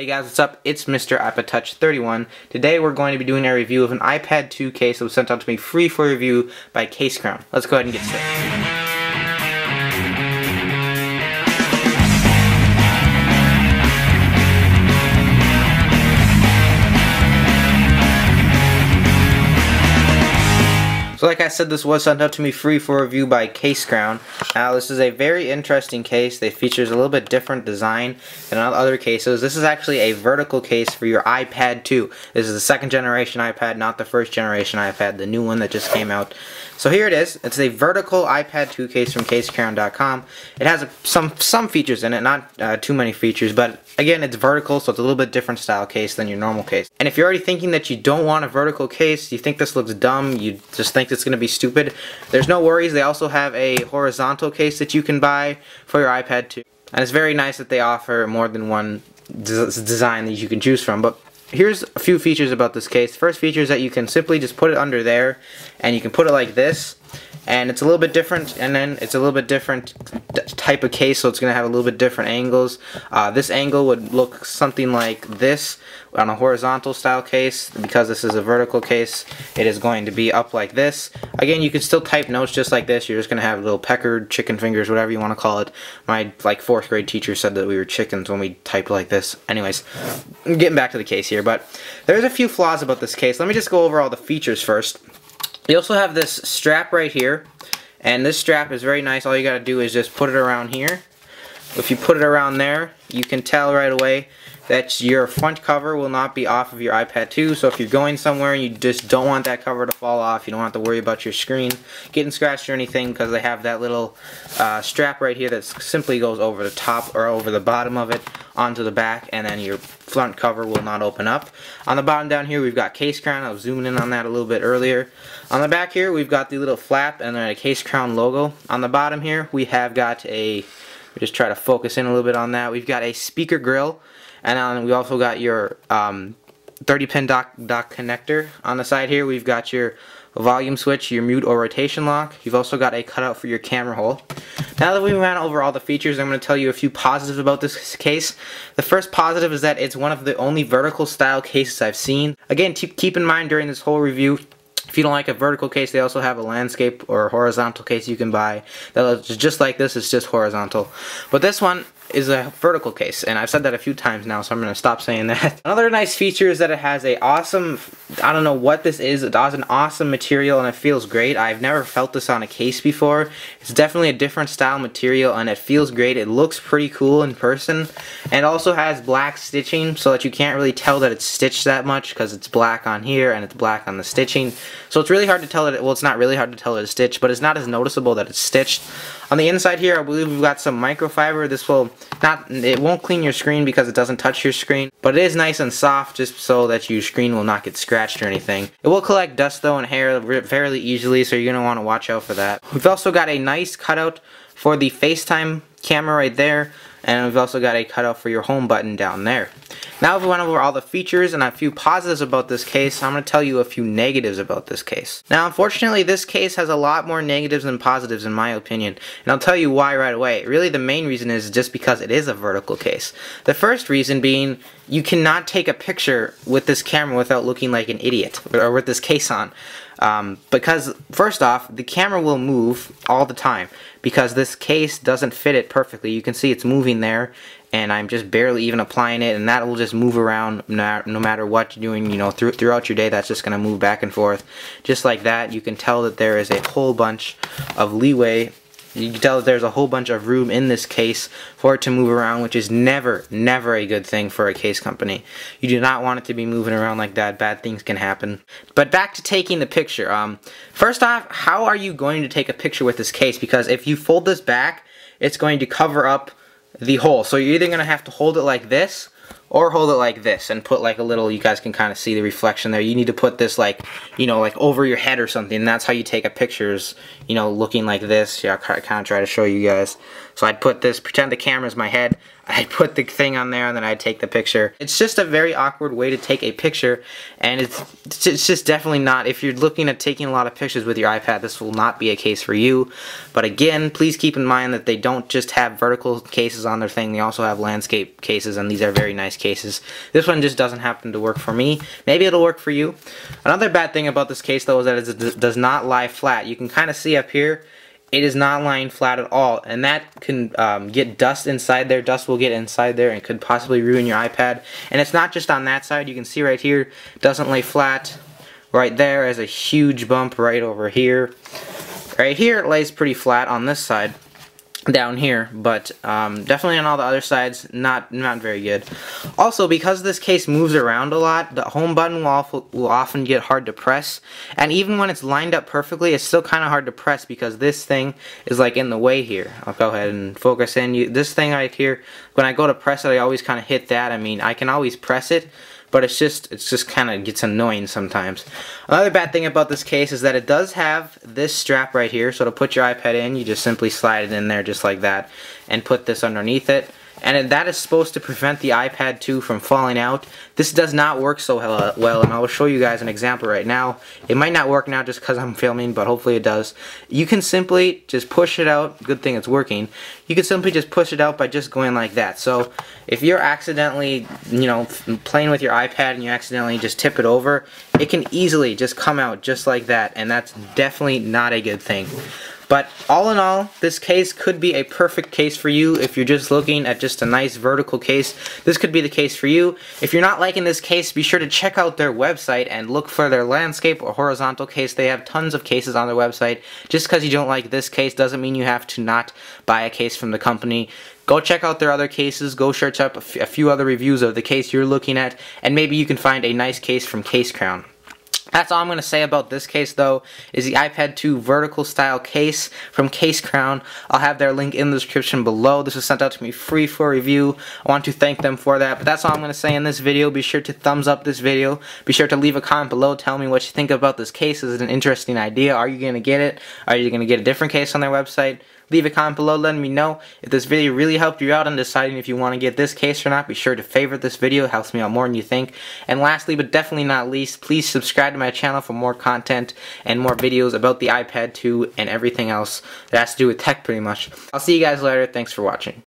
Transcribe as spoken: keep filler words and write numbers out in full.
Hey guys, what's up? It's Mister iPodTouch thirty-one. Today we're going to be doing a review of an iPad two case that was sent out to me free for review by Case Crown. Let's go ahead and get started. So like I said, this was sent out to me free for review by Case Crown. Now this is a very interesting case. They features a little bit different design than other cases. This is actually a vertical case for your iPad two. This is the second generation iPad, not the first generation iPad, the new one that just came out. So here it is. It's a vertical iPad two case from Case Crown dot com. It has a, some some features in it, not uh, too many features, but again, it's vertical, so it's a little bit different style case than your normal case. And if you're already thinking that you don't want a vertical case, you think this looks dumb, you just think it's going to be stupid, there's no worries. They also have a horizontal case that you can buy for your iPad two. And it's very nice that they offer more than one des design that you can choose from. But here's a few features about this case. First feature is that you can simply just put it under there, and you can put it like this. And it's a little bit different, and then it's a little bit different type of case, so it's going to have a little bit different angles. Uh, this angle would look something like this on a horizontal style case. Because this is a vertical case, it is going to be up like this. Again, you can still type notes just like this. You're just going to have little peckered chicken fingers, whatever you want to call it. My like fourth grade teacher said that we were chickens when we typed like this. Anyways, I'm getting back to the case here, but there's a few flaws about this case. Let me just go over all the features first. You also have this strap right here, and this strap is very nice. All you gotta do is just put it around here. If you put it around there, you can tell right away that your front cover will not be off of your iPad two, so if you're going somewhere and you just don't want that cover to fall off, you don't have to worry about your screen getting scratched or anything, because they have that little uh, strap right here that simply goes over the top or over the bottom of it onto the back, and then your front cover will not open up. On the bottom down here, we've got Case Crown. I was zooming in on that a little bit earlier. On the back here, we've got the little flap and then a Case Crown logo. On the bottom here, we have got a, just try to focus in a little bit on that, we've got a speaker grill, and on, we also got your um, thirty pin dock, dock connector. On the side here, we've got your volume switch, your mute or rotation lock. You've also got a cutout for your camera hole. Now that we've ran over all the features, I'm going to tell you a few positives about this case. The first positive is that it's one of the only vertical style cases I've seen. Again, keep in mind during this whole review, if you don't like a vertical case, they also have a landscape or a horizontal case you can buy that looks just like this. It's just horizontal. But this one is a vertical case, and I've said that a few times now, so I'm going to stop saying that. Another nice feature is that it has a awesome, I don't know what this is, it has an awesome material, and it feels great. I've never felt this on a case before. It's definitely a different style material, and it feels great. It looks pretty cool in person, and also has black stitching, so that you can't really tell that it's stitched that much, because it's black on here, and it's black on the stitching. So it's really hard to tell that, it, well, it's not really hard to tell that it's stitched, but it's not as noticeable that it's stitched. On the inside here, I believe we've got some microfiber. This will not, it won't clean your screen because it doesn't touch your screen, but it is nice and soft just so that your screen will not get scratched or anything. It will collect dust though and hair fairly easily, so you're going to want to watch out for that. We've also got a nice cutout for the FaceTime camera right there, and we've also got a cutout for your home button down there. Now we went over all the features and a few positives about this case. I'm going to tell you a few negatives about this case. Now unfortunately, this case has a lot more negatives than positives in my opinion, and I'll tell you why right away. Really the main reason is just because it is a vertical case. The first reason being, you cannot take a picture with this camera without looking like an idiot, or with this case on. Um, because first off, the camera will move all the time because this case doesn't fit it perfectly. You can see it's moving there, and I'm just barely even applying it, and that will just move around no, no matter what you're doing, you know, through, throughout your day. That's just going to move back and forth just like that. You can tell that there is a whole bunch of leeway. You can tell that there's a whole bunch of room in this case for it to move around, which is never, never a good thing for a case company. You do not want it to be moving around like that. Bad things can happen. But back to taking the picture. Um, first off, how are you going to take a picture with this case? Because if you fold this back, it's going to cover up the hole. So you're either going to have to hold it like this, or hold it like this and put like a little, you guys can kind of see the reflection there. You need to put this like, you know, like over your head or something. And that's how you take a pictures, you know, looking like this. Yeah, I kind of try to show you guys. So I'd put this, pretend the camera's my head. I'd put the thing on there and then I'd take the picture. It's just a very awkward way to take a picture, and it's it's just definitely not, if you're looking at taking a lot of pictures with your iPad, this will not be a case for you. But again, please keep in mind that they don't just have vertical cases on their thing. They also have landscape cases, and these are very nice cases. This one just doesn't happen to work for me. Maybe it'll work for you. Another bad thing about this case though is that it does not lie flat. You can kind of see up here, it is not lying flat at all, and that can um, get dust inside there. Dust will get inside there and could possibly ruin your iPad. And it's not just on that side. You can see right here, doesn't lay flat. Right there is a huge bump right over here. Right here it lays pretty flat on this side, down here, but um, definitely on all the other sides, not not very good. Also, because this case moves around a lot, the home button will, will often get hard to press, and even when it's lined up perfectly, it's still kind of hard to press because this thing is like in the way here. I'll go ahead and focus in. You, this thing right here, when I go to press it, I always kind of hit that. I mean, I can always press it, but it's just it's just kind of gets annoying sometimes. Another bad thing about this case is that it does have this strap right here, so to put your iPad in, you just simply slide it in there just like that and put this underneath it. And that is supposed to prevent the iPad two from falling out. This does not work so well, and I will show you guys an example right now. It might not work now just because I'm filming, but hopefully it does. You can simply just push it out. Good thing it's working. You can simply just push it out by just going like that. So if you're accidentally, you know, playing with your iPad and you accidentally just tip it over, it can easily just come out just like that, and that's definitely not a good thing. But all in all, this case could be a perfect case for you if you're just looking at just a nice vertical case. This could be the case for you. If you're not liking this case, be sure to check out their website and look for their landscape or horizontal case. They have tons of cases on their website. Just because you don't like this case doesn't mean you have to not buy a case from the company. Go check out their other cases, go search up a few other reviews of the case you're looking at, and maybe you can find a nice case from Case Crown. That's all I'm going to say about this case, though, is the iPad two vertical style case from Case Crown. I'll have their link in the description below. This was sent out to me free for review. I want to thank them for that, but that's all I'm going to say in this video. Be sure to thumbs up this video. Be sure to leave a comment below. Tell me what you think about this case. Is it an interesting idea? Are you going to get it? Are you going to get a different case on their website? Leave a comment below letting me know. If this video really helped you out in deciding if you want to get this case or not, be sure to favorite this video. It helps me out more than you think. And lastly, but definitely not least, please subscribe to my channel for more content and more videos about the iPad two and everything else that has to do with tech pretty much. I'll see you guys later. Thanks for watching.